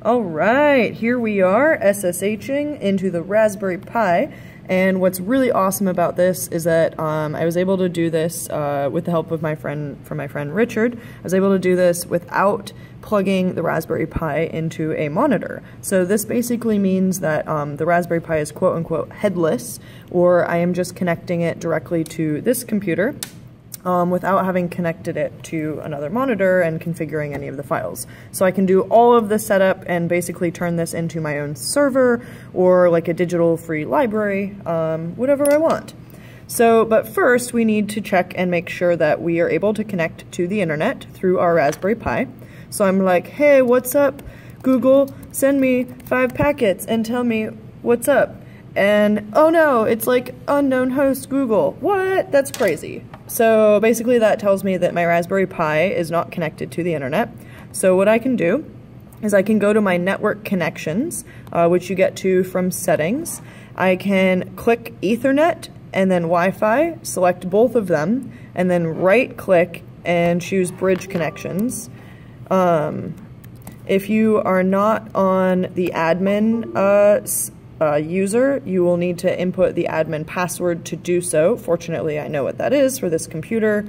All right, here we are SSHing into the Raspberry Pi, and what's really awesome about this is that I was able to do this with the help of my friend Richard. I was able to do this without plugging the Raspberry Pi into a monitor. So this basically means that the Raspberry Pi is quote-unquote headless, or I am just connecting it directly to this computer. Without having connected it to another monitor and configuring any of the files. So I can do all of the setup and basically turn this into my own server or like a digital free library, whatever I want. So, but first we need to check and make sure that we are able to connect to the internet through our Raspberry Pi. So I'm like, hey, what's up, Google? Send me 5 packets and tell me what's up. And oh no, it's like unknown host Google. What? That's crazy. So basically that tells me that my Raspberry Pi is not connected to the internet. So what I can do is I can go to my network connections, which you get to from settings. I can click Ethernet and then Wi-Fi, select both of them, and then right click and choose bridge connections. If you are not on the admin user, you will need to input the admin password to do so. Fortunately, I know what that is for this computer.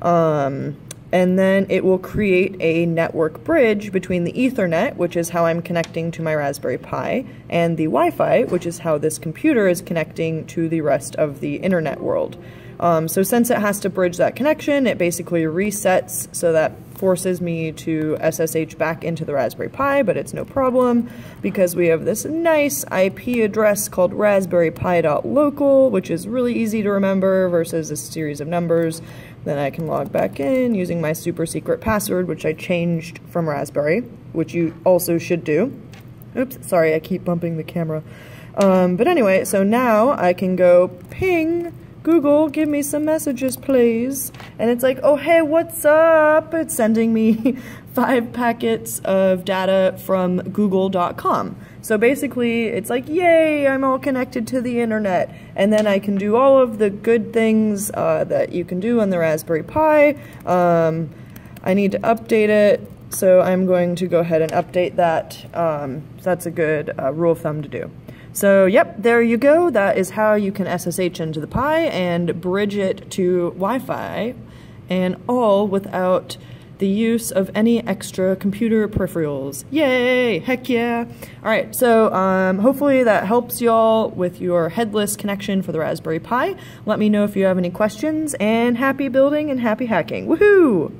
And then it will create a network bridge between the Ethernet, which is how I'm connecting to my Raspberry Pi, and the Wi-Fi, which is how this computer is connecting to the rest of the internet world. So since it has to bridge that connection, it basically resets, so that forces me to SSH back into the Raspberry Pi, but it's no problem because we have this nice IP address called raspberrypi.local, which is really easy to remember versus a series of numbers. Then I can log back in using my super secret password, which I changed from Raspberry, which you also should do. Oops, sorry, I keep bumping the camera. But anyway, so now I can go ping Google, give me some messages, please. And it's like, oh, hey, what's up? It's sending me 5 packets of data from google.com. So basically, it's like, yay, I'm all connected to the internet. And then I can do all of the good things that you can do on the Raspberry Pi. I need to update it, so I'm going to go ahead and update that. That's a good rule of thumb to do. So, yep, there you go. That is how you can SSH into the Pi and bridge it to Wi-Fi, and all without the use of any extra computer peripherals. Yay! Heck yeah! Alright, so hopefully that helps y'all with your headless connection for the Raspberry Pi. Let me know if you have any questions, and happy building and happy hacking. Woohoo!